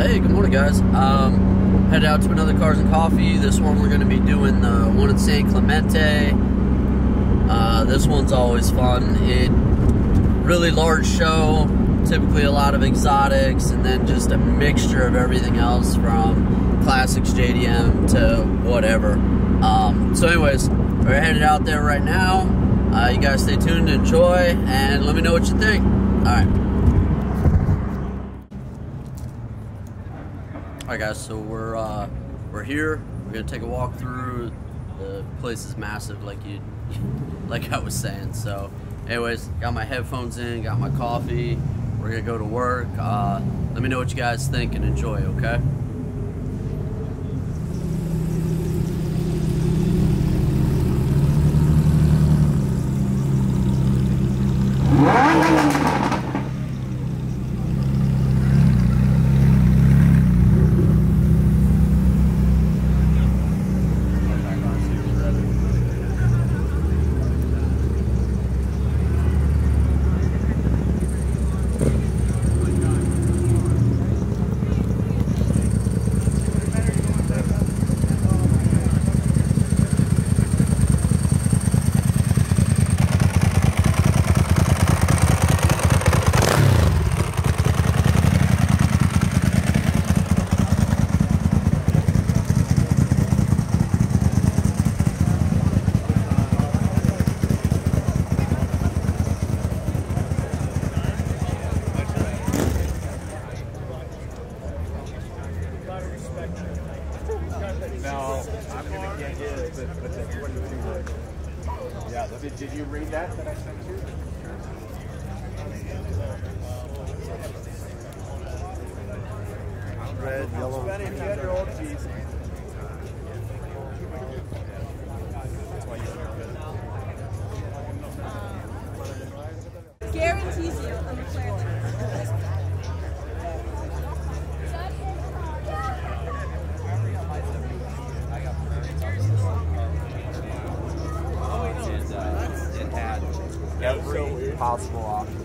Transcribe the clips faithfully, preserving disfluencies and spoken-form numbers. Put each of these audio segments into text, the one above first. Hey, good morning, guys. Um, headed out to another Cars and Coffee. This one we're going to be doing the one in San Clemente. Uh, this one's always fun. It really large show, typically a lot of exotics, and then just a mixture of everything else from classics, J D M to whatever. Um, so anyways, we're headed out there right now. Uh, you guys stay tuned, enjoy, and let me know what you think. All right. Alright guys, so we're uh, we're here. We're gonna take a walk through. The place is massive, like you, like I was saying. So, anyways, got my headphones in, got my coffee. We're gonna go to work. Uh, let me know what you guys think and enjoy. Okay. No, I'm gonna get it, but, but the twenty-two words. Yeah, did, did you read that that I sent you? Red, yellow. Spend if you had your old cheese. Guarantees you on the planet. Every possible option.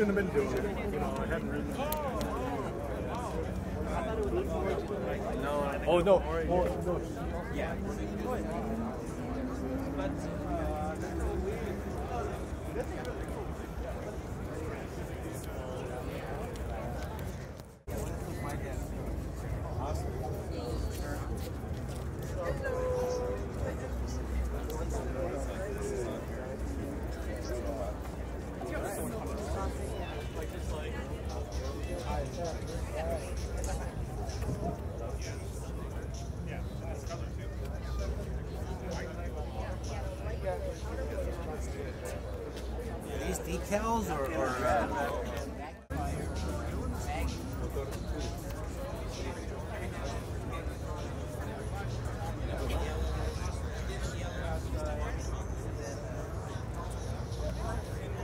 shouldn't have been doing it. You know, I hadn't written it. No, oh, no. Oh, no. Yeah. Decals or, or uh, you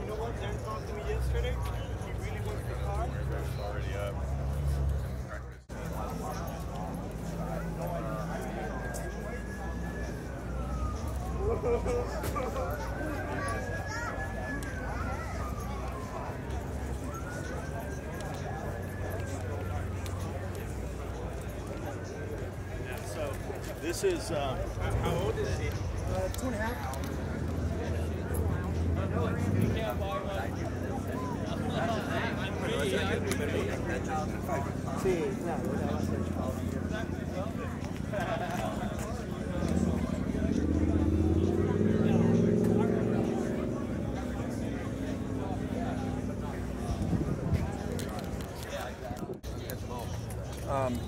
know what Darren talked to me yesterday? He really wants the car. Already up. This is, uh, how old is he? Uh, two and a half. You can't buy one. Um,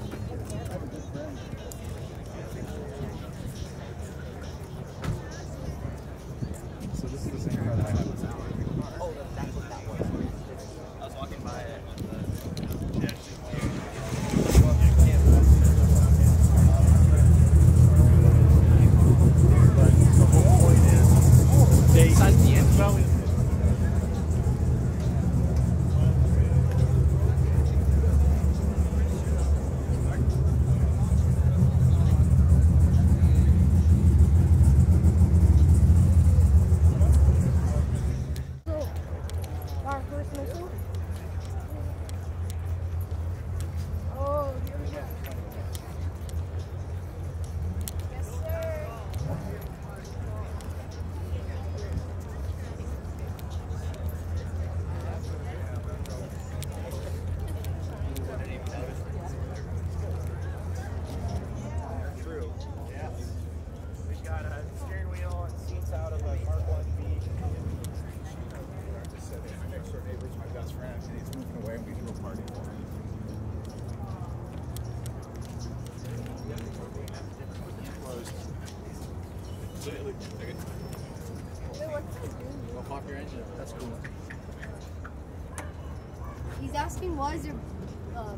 He's asking why is your uh,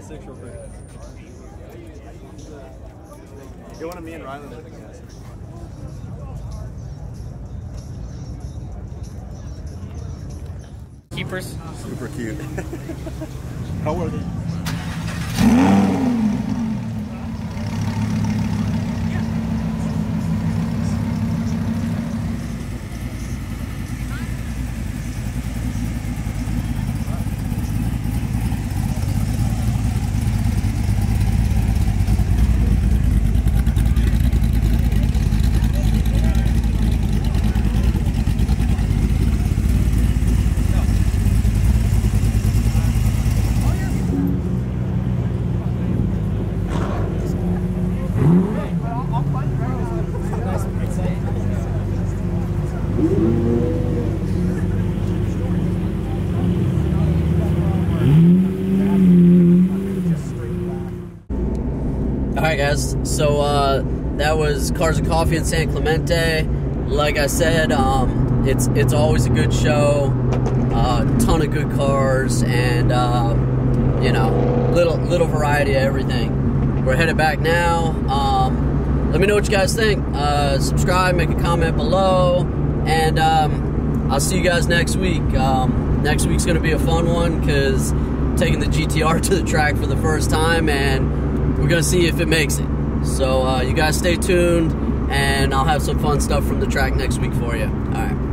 six real quick. You want to me and Riley look at this? Keepers? Super cute. How are they? Alright guys, so uh, that was Cars and Coffee in San Clemente. Like I said, um, it's it's always a good show, a uh, ton of good cars, and uh, you know, little little variety of everything. We're headed back now. Um, let me know what you guys think. Uh, subscribe, make a comment below, and um, I'll see you guys next week. Um, next week's going to be a fun one because I'm taking the G T R to the track for the first time, and we're gonna see if it makes it. So uh, you guys stay tuned, and I'll have some fun stuff from the track next week for you. All right.